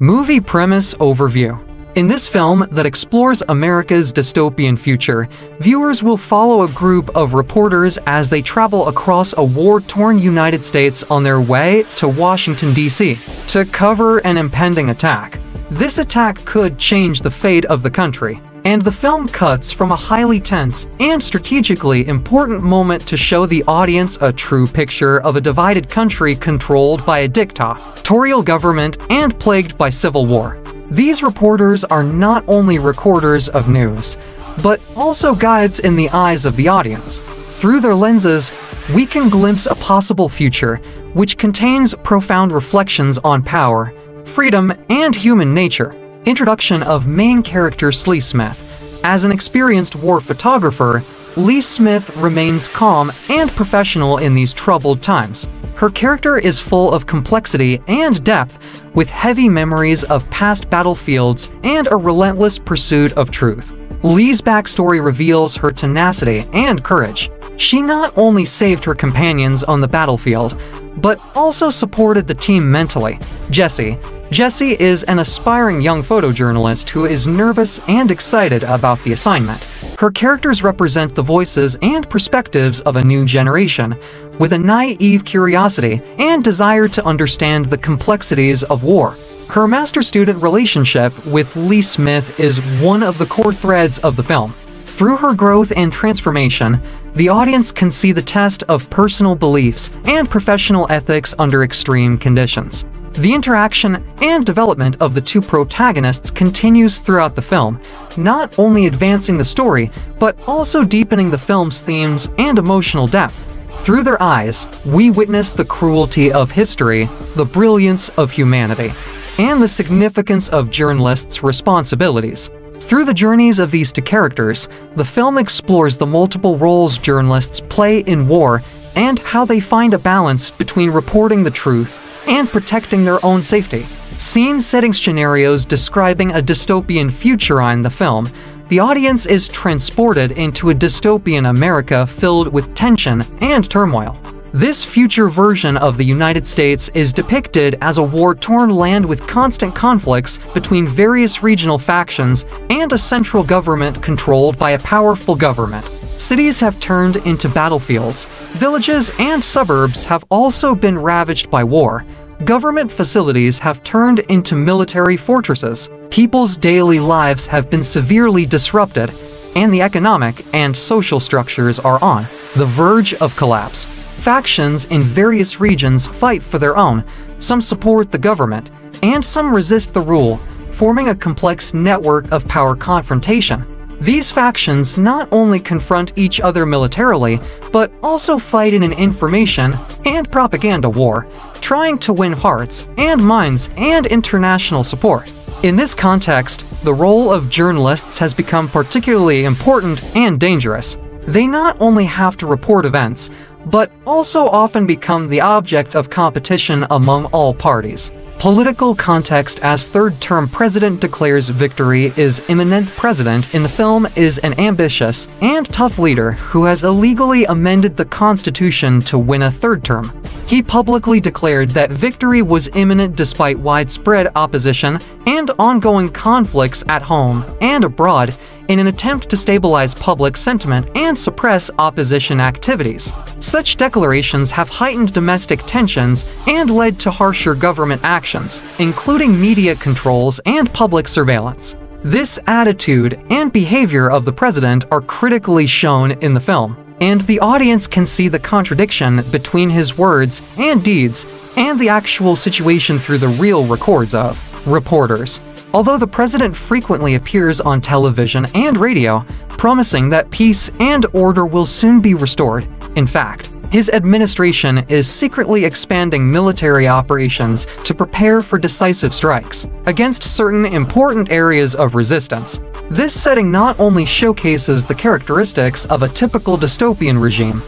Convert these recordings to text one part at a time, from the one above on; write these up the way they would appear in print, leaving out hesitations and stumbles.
Movie premise overview. In this film that explores America's dystopian future, viewers will follow a group of reporters as they travel across a war-torn United States on their way to Washington, D.C. to cover an impending attack. This attack could change the fate of the country, and the film cuts from a highly tense and strategically important moment to show the audience a true picture of a divided country controlled by a dictatorial government and plagued by civil war. These reporters are not only recorders of news, but also guides in the eyes of the audience. Through their lenses, we can glimpse a possible future which contains profound reflections on power, freedom, and human nature. Introduction of main character Lee Smith. As an experienced war photographer, Lee Smith remains calm and professional in these troubled times. Her character is full of complexity and depth, with heavy memories of past battlefields and a relentless pursuit of truth. Lee's backstory reveals her tenacity and courage. She not only saved her companions on the battlefield, but also supported the team mentally. Jessie. Jessie is an aspiring young photojournalist who is nervous and excited about the assignment. Her characters represent the voices and perspectives of a new generation, with a naive curiosity and desire to understand the complexities of war. Her master-student relationship with Lee Smith is one of the core threads of the film. Through her growth and transformation, the audience can see the test of personal beliefs and professional ethics under extreme conditions. The interaction and development of the two protagonists continues throughout the film, not only advancing the story, but also deepening the film's themes and emotional depth. Through their eyes, we witness the cruelty of history, the brilliance of humanity, and the significance of journalists' responsibilities. Through the journeys of these two characters, the film explores the multiple roles journalists play in war and how they find a balance between reporting the truth and protecting their own safety. Scene-setting scenarios describing a dystopian future in the film, the audience is transported into a dystopian America filled with tension and turmoil. This future version of the United States is depicted as a war-torn land with constant conflicts between various regional factions and a central government controlled by a powerful government. Cities have turned into battlefields. Villages and suburbs have also been ravaged by war. Government facilities have turned into military fortresses. People's daily lives have been severely disrupted, and the economic and social structures are on the verge of collapse. Factions in various regions fight for their own, some support the government, and some resist the rule, forming a complex network of power confrontation. These factions not only confront each other militarily, but also fight in an information and propaganda war, trying to win hearts and minds and international support. In this context, the role of journalists has become particularly important and dangerous. They not only have to report events, but also often become the object of competition among all parties. Political context as third-term president declares victory is imminent. President in the film is an ambitious and tough leader who has illegally amended the Constitution to win a third term. He publicly declared that victory was imminent despite widespread opposition and ongoing conflicts at home and abroad, in an attempt to stabilize public sentiment and suppress opposition activities. Such declarations have heightened domestic tensions and led to harsher government actions, including media controls and public surveillance. This attitude and behavior of the president are critically shown in the film, and the audience can see the contradiction between his words and deeds and the actual situation through the real records of reporters. Although the president frequently appears on television and radio, promising that peace and order will soon be restored, in fact, his administration is secretly expanding military operations to prepare for decisive strikes against certain important areas of resistance. This setting not only showcases the characteristics of a typical dystopian regime,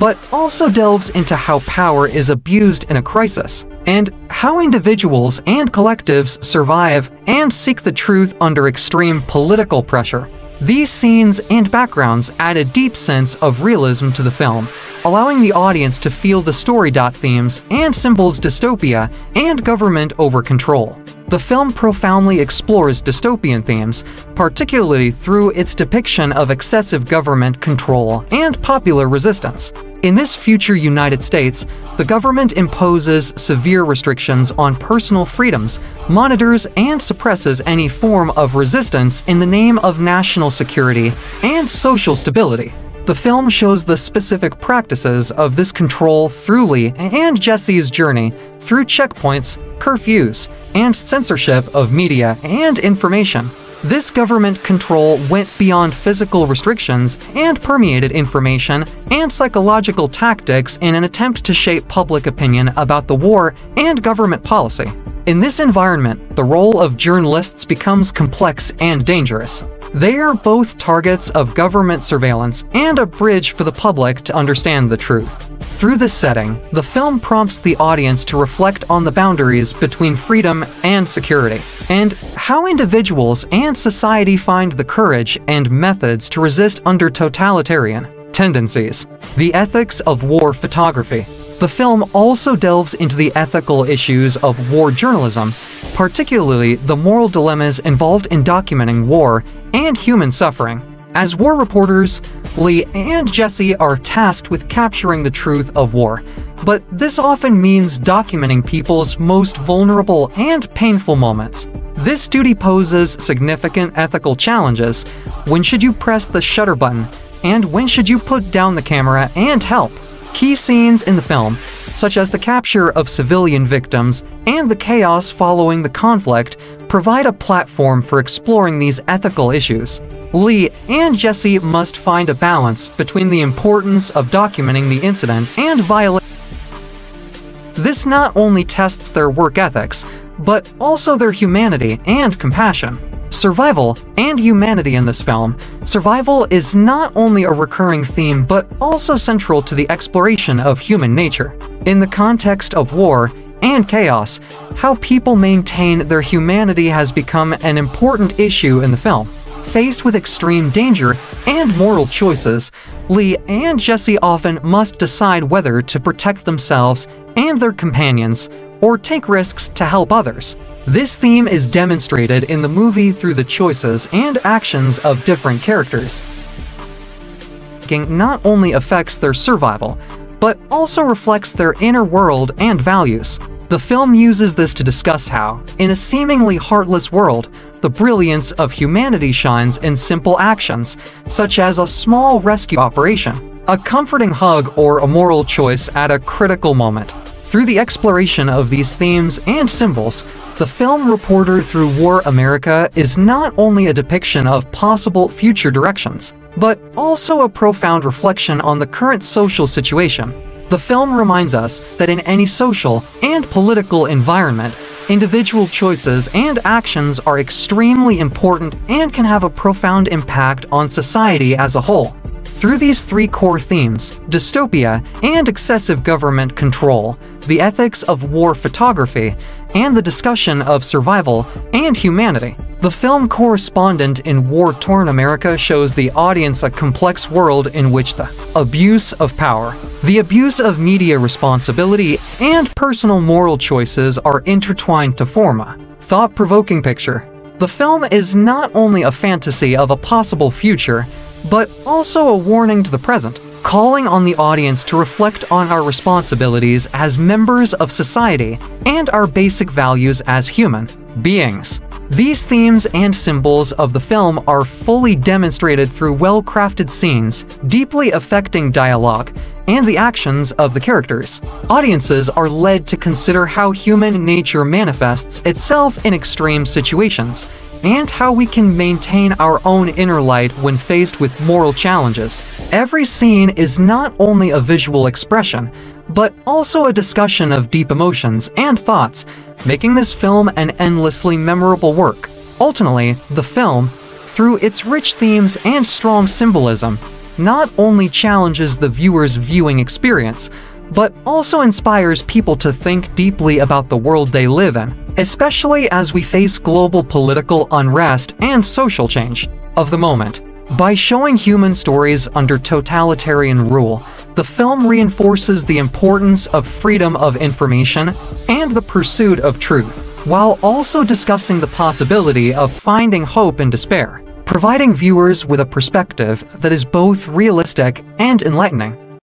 but also delves into how power is abused in a crisis, and how individuals and collectives survive and seek the truth under extreme political pressure. These scenes and backgrounds add a deep sense of realism to the film, allowing the audience to feel the story themes and symbols dystopia and government over control. The film profoundly explores dystopian themes, particularly through its depiction of excessive government control and popular resistance. In this future United States, the government imposes severe restrictions on personal freedoms, monitors and suppresses any form of resistance in the name of national security and social stability. The film shows the specific practices of this control through Lee and Jessie's journey through checkpoints, curfews, and censorship of media and information. This government control went beyond physical restrictions and permeated information and psychological tactics in an attempt to shape public opinion about the war and government policy. In this environment, the role of journalists becomes complex and dangerous. They are both targets of government surveillance and a bridge for the public to understand the truth. Through this setting, the film prompts the audience to reflect on the boundaries between freedom and security, and how individuals and society find the courage and methods to resist under totalitarian tendencies. The ethics of war photography. The film also delves into the ethical issues of war journalism, particularly the moral dilemmas involved in documenting war and human suffering. As war reporters, Lee and Jessie are tasked with capturing the truth of war, but this often means documenting people's most vulnerable and painful moments. This duty poses significant ethical challenges. When should you press the shutter button, and when should you put down the camera and help? Key scenes in the film, such as the capture of civilian victims and the chaos following the conflict, provide a platform for exploring these ethical issues. Lee and Jessie must find a balance between the importance of documenting the incident and violence. This not only tests their work ethics, but also their humanity and compassion. Survival and humanity in this film. Survival is not only a recurring theme, but also central to the exploration of human nature. In the context of war and chaos, how people maintain their humanity has become an important issue in the film. Faced with extreme danger and moral choices, Lee and Jessie often must decide whether to protect themselves and their companions or take risks to help others. This theme is demonstrated in the movie through the choices and actions of different characters. Not only affects their survival, but also reflects their inner world and values. The film uses this to discuss how, in a seemingly heartless world, the brilliance of humanity shines in simple actions, such as a small rescue operation, a comforting hug, or a moral choice at a critical moment. Through the exploration of these themes and symbols, the film Reporter Through War America is not only a depiction of possible future directions, but also a profound reflection on the current social situation. The film reminds us that in any social and political environment, individual choices and actions are extremely important and can have a profound impact on society as a whole. Through these three core themes, dystopia and excessive government control, the ethics of war photography, and the discussion of survival and humanity, the film correspondent in war-torn America shows the audience a complex world in which the abuse of power, the abuse of media responsibility, and personal moral choices are intertwined to form a thought-provoking picture. The film is not only a fantasy of a possible future, but also a warning to the present, calling on the audience to reflect on our responsibilities as members of society and our basic values as human beings. These themes and symbols of the film are fully demonstrated through well-crafted scenes, deeply affecting dialogue, and the actions of the characters. Audiences are led to consider how human nature manifests itself in extreme situations, and how we can maintain our own inner light when faced with moral challenges. Every scene is not only a visual expression, but also a discussion of deep emotions and thoughts, making this film an endlessly memorable work. Ultimately, the film, through its rich themes and strong symbolism, not only challenges the viewer's viewing experience, but also inspires people to think deeply about the world they live in, especially as we face global political unrest and social change of the moment. By showing human stories under totalitarian rule, the film reinforces the importance of freedom of information and the pursuit of truth. while also discussing the possibility of finding hope in despair, providing viewers with a perspective that is both realistic and enlightening.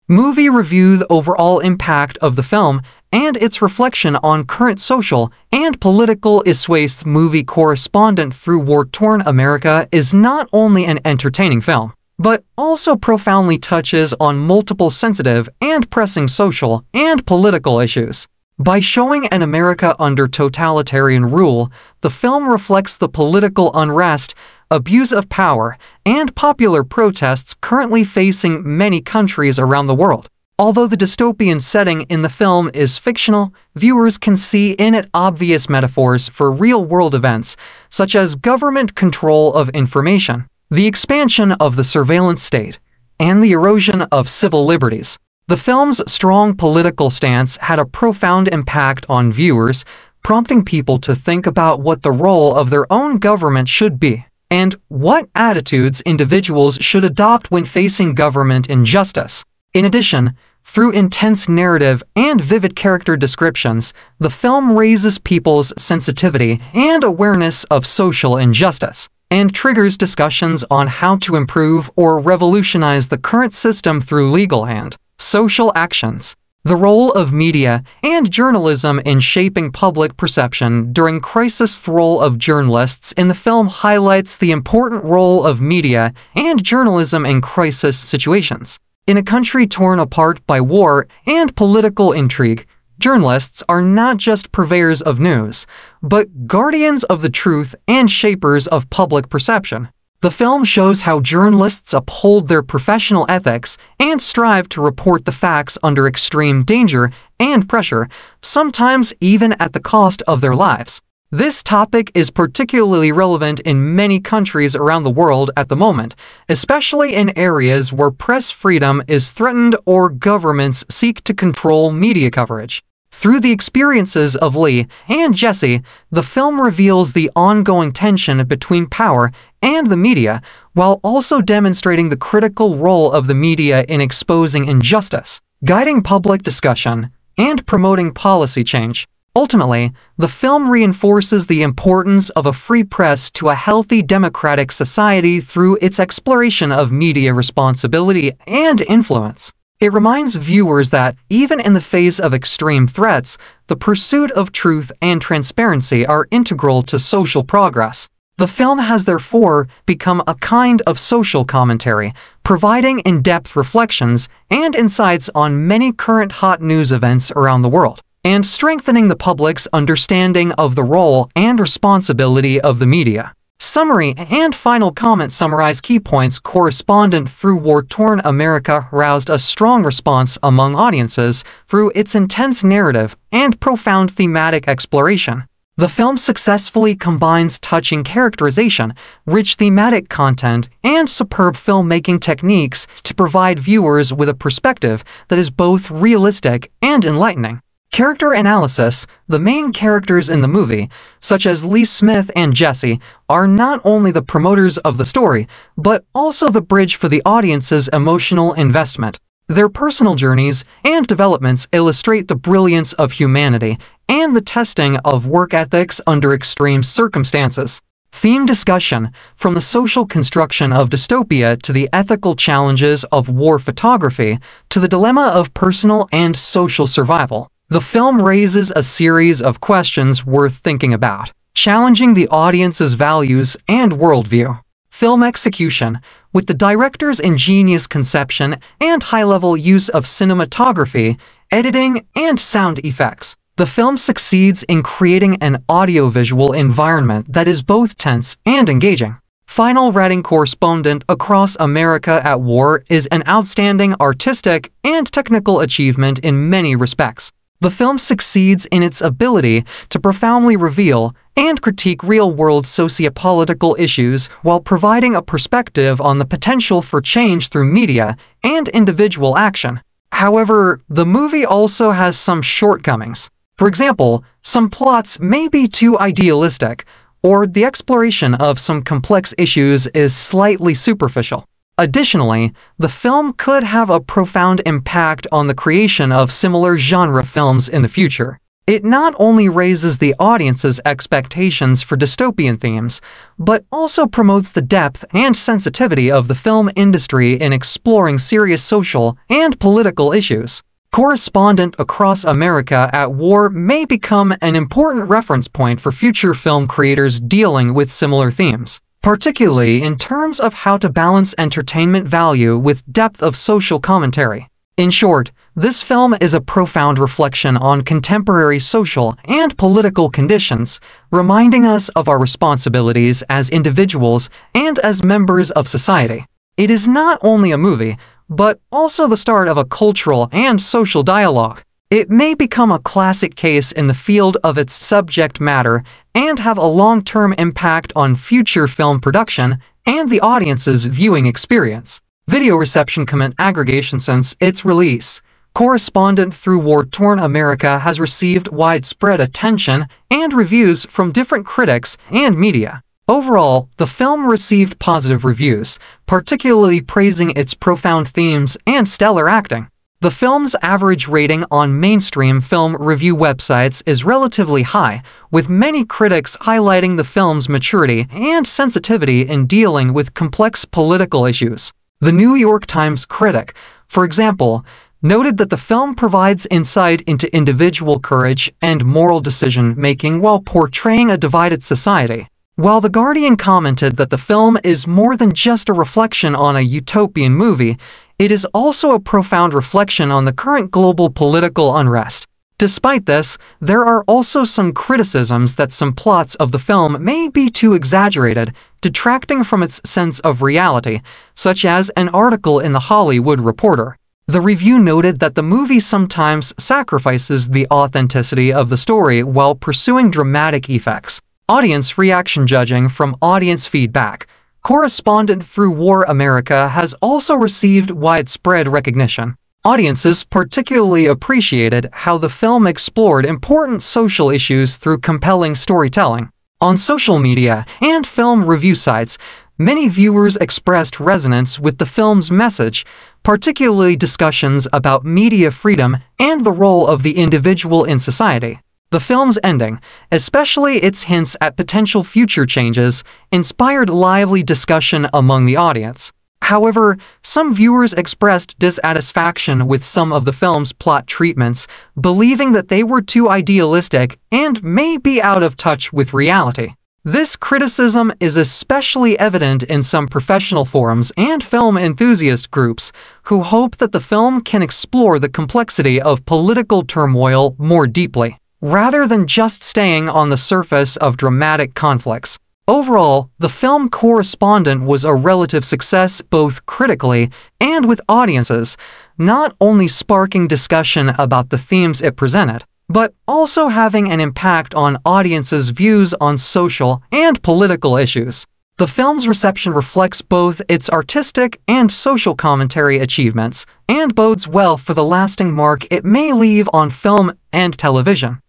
Movie review: the overall impact of the film and its reflection on current social and political issues. The movie correspondent through war-torn America is not only an entertaining film, but also profoundly touches on multiple sensitive and pressing social and political issues. By showing an America under totalitarian rule, the film reflects the political unrest, abuse of power, and popular protests currently facing many countries around the world. Although the dystopian setting in the film is fictional, viewers can see in it obvious metaphors for real-world events, such as government control of information, the expansion of the surveillance state, and the erosion of civil liberties. The film's strong political stance had a profound impact on viewers, prompting people to think about what the role of their own government should be, and what attitudes individuals should adopt when facing government injustice. In addition, through intense narrative and vivid character descriptions, the film raises people's sensitivity and awareness of social injustice, and triggers discussions on how to improve or revolutionize the current system through legal and social actions. The role of media and journalism in shaping public perception during crisis. The role of journalists in the film highlights the important role of media and journalism in crisis situations. In a country torn apart by war and political intrigue, journalists are not just purveyors of news, but guardians of the truth and shapers of public perception. The film shows how journalists uphold their professional ethics and strive to report the facts under extreme danger and pressure, sometimes even at the cost of their lives. This topic is particularly relevant in many countries around the world at the moment, especially in areas where press freedom is threatened or governments seek to control media coverage. Through the experiences of Lee and Jessie, the film reveals the ongoing tension between power and the media, while also demonstrating the critical role of the media in exposing injustice, guiding public discussion, and promoting policy change. Ultimately, the film reinforces the importance of a free press to a healthy democratic society through its exploration of media responsibility and influence. It reminds viewers that, even in the face of extreme threats, the pursuit of truth and transparency are integral to social progress. The film has therefore become a kind of social commentary, providing in-depth reflections and insights on many current hot news events around the world, and strengthening the public's understanding of the role and responsibility of the media. Summary and final comment. Summarize key points. Correspondent through war-torn America roused a strong response among audiences through its intense narrative and profound thematic exploration. The film successfully combines touching characterization, rich thematic content, and superb filmmaking techniques to provide viewers with a perspective that is both realistic and enlightening. Character analysis. The main characters in the movie, such as Lee Smith and Jessie, are not only the promoters of the story, but also the bridge for the audience's emotional investment. Their personal journeys and developments illustrate the brilliance of humanity and the testing of work ethics under extreme circumstances. Theme discussion. From the social construction of dystopia to the ethical challenges of war photography to the dilemma of personal and social survival, the film raises a series of questions worth thinking about, challenging the audience's values and worldview. Film execution. With the director's ingenious conception and high-level use of cinematography, editing, and sound effects, the film succeeds in creating an audiovisual environment that is both tense and engaging. Final rating. Correspondent across America at War is an outstanding artistic and technical achievement in many respects. The film succeeds in its ability to profoundly reveal and critique real-world sociopolitical issues while providing a perspective on the potential for change through media and individual action. However, the movie also has some shortcomings. For example, some plots may be too idealistic, or the exploration of some complex issues is slightly superficial. Additionally, the film could have a profound impact on the creation of similar genre films in the future. It not only raises the audience's expectations for dystopian themes, but also promotes the depth and sensitivity of the film industry in exploring serious social and political issues. Correspondent Across America at War may become an important reference point for future film creators dealing with similar themes, particularly in terms of how to balance entertainment value with depth of social commentary. In short, this film is a profound reflection on contemporary social and political conditions, reminding us of our responsibilities as individuals and as members of society. It is not only a movie, but also the start of a cultural and social dialogue. It may become a classic case in the field of its subject matter and have a long-term impact on future film production and the audience's viewing experience. Video reception comment aggregation since its release. Correspondent through War-Torn America has received widespread attention and reviews from different critics and media. Overall, the film received positive reviews, particularly praising its profound themes and stellar acting. The film's average rating on mainstream film review websites is relatively high, with many critics highlighting the film's maturity and sensitivity in dealing with complex political issues. The New York Times critic, for example, noted that the film provides insight into individual courage and moral decision-making while portraying a divided society. While The Guardian commented that the film is more than just a reflection on a utopian movie, it is also a profound reflection on the current global political unrest. Despite this, there are also some criticisms that some plots of the film may be too exaggerated, detracting from its sense of reality, such as an article in The Hollywood Reporter. The review noted that the movie sometimes sacrifices the authenticity of the story while pursuing dramatic effects. Audience reaction judging from audience feedback. Correspondent through War America has also received widespread recognition. Audiences particularly appreciated how the film explored important social issues through compelling storytelling. On social media and film review sites, many viewers expressed resonance with the film's message, particularly discussions about media freedom and the role of the individual in society. The film's ending, especially its hints at potential future changes, inspired lively discussion among the audience. However, some viewers expressed dissatisfaction with some of the film's plot treatments, believing that they were too idealistic and may be out of touch with reality. This criticism is especially evident in some professional forums and film enthusiast groups who hope that the film can explore the complexity of political turmoil more deeply, rather than just staying on the surface of dramatic conflicts. Overall, the film Correspondent was a relative success both critically and with audiences, not only sparking discussion about the themes it presented, but also having an impact on audiences' views on social and political issues. The film's reception reflects both its artistic and social commentary achievements, and bodes well for the lasting mark it may leave on film and television.